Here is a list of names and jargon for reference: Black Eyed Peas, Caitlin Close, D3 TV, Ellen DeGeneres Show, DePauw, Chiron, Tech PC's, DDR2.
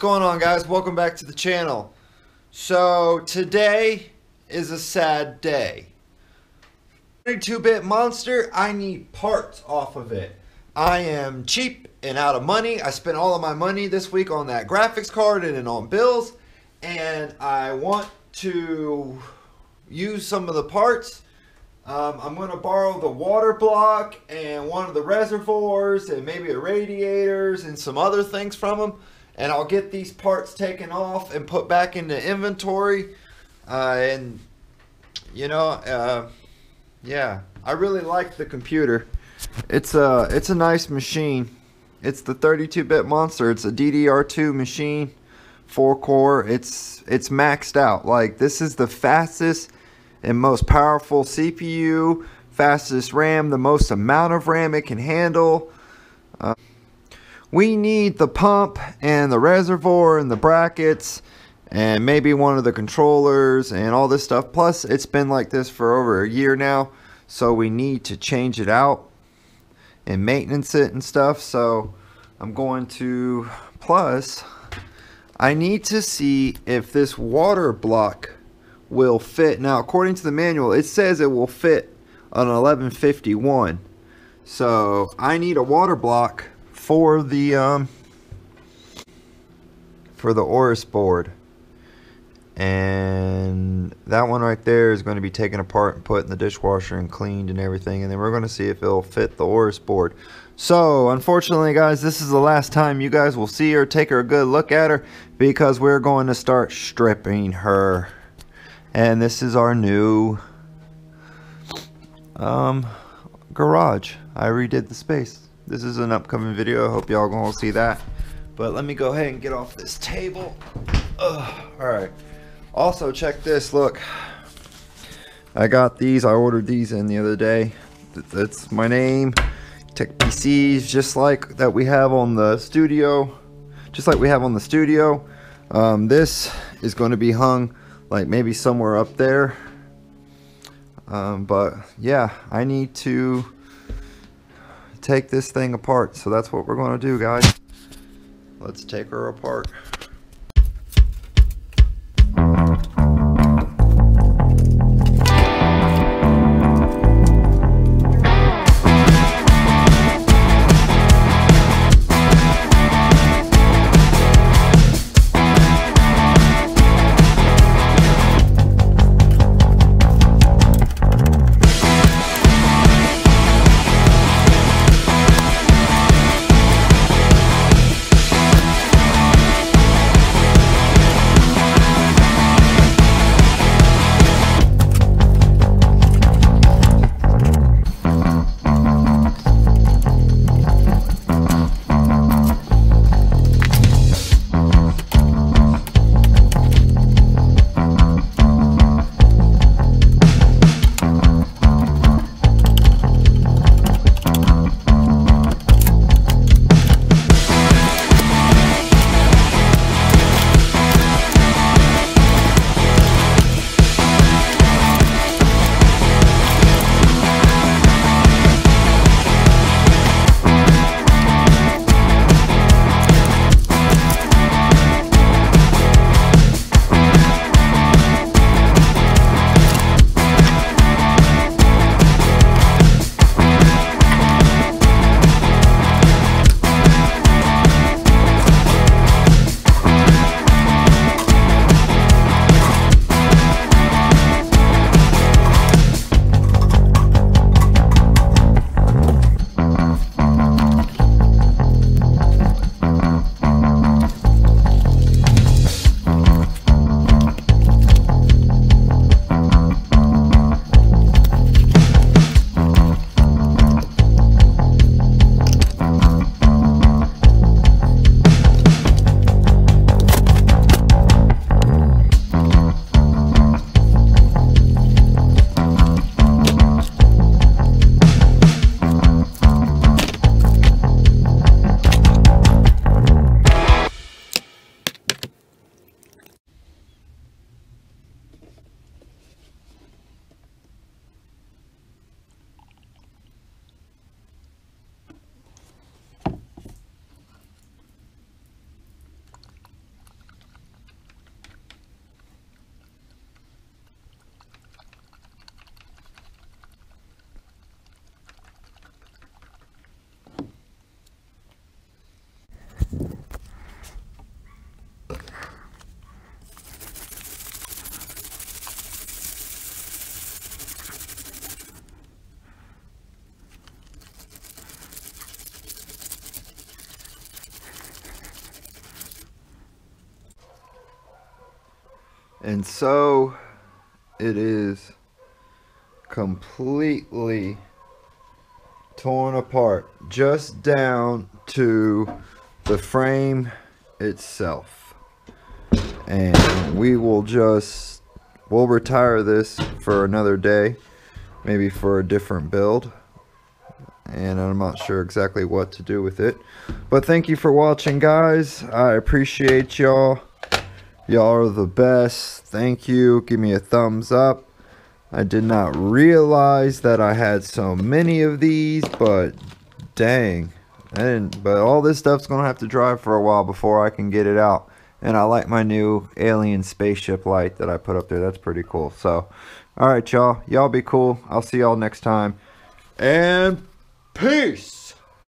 going on, guys? Welcome back to the channel. So today is a sad day. 32-bit monster, I need parts off of it. I am cheap and out of money. I spent all of my money this week on that graphics card and on bills, and I want to use some of the parts. I'm going to borrow the water block and one of the reservoirs and maybe a radiators and some other things from them. And I'll get these parts taken off and put back into inventory. Yeah, I really like the computer. It's a nice machine. It's the 32-bit monster. It's a DDR2 machine, 4-core. It's maxed out. Like, this is the fastest and most powerful CPU, fastest RAM, the most amount of RAM it can handle. We need the pump and the reservoir and the brackets and maybe one of the controllers and all this stuff. Plus, it's been like this for over a year now, so we need to change it out and maintenance it and stuff. So I'm going to, plus I need to see if this water block will fit. Now, according to the manual, it says it will fit an 1151, so I need a water block for the Oris board, and that one right there is going to be taken apart and put in the dishwasher and cleaned and everything, and then we're going to see if it'll fit the Oris board. So unfortunately, guys, this is the last time you guys will see her, take her a good look at her, because we're going to start stripping her. And this is our new garage. I redid the space. This is an upcoming video. I hope y'all gonna see that. But let me go ahead and get off this table. All right. Also, check this. Look, I got these. I ordered these in the other day. That's my name, Tech PC's, just like that we have on the studio. Just like we have on the studio. This is going to be hung, like, maybe somewhere up there. But yeah, I need to take this thing apart. So that's what we're gonna do, guys. Let's take her apart. And so it is completely torn apart, just down to the frame itself. And we will just, we'll retire this for another day, maybe for a different build. And I'm not sure exactly what to do with it. But thank you for watching, guys. I appreciate y'all. Y'all are the best. Thank you. Give me a thumbs up. I did not realize that I had so many of these, but dang. But all this stuff's gonna have to dry for a while before I can get it out. And I like my new alien spaceship light that I put up there. That's pretty cool. So, all right, y'all. Y'all be cool. I'll see y'all next time. And peace!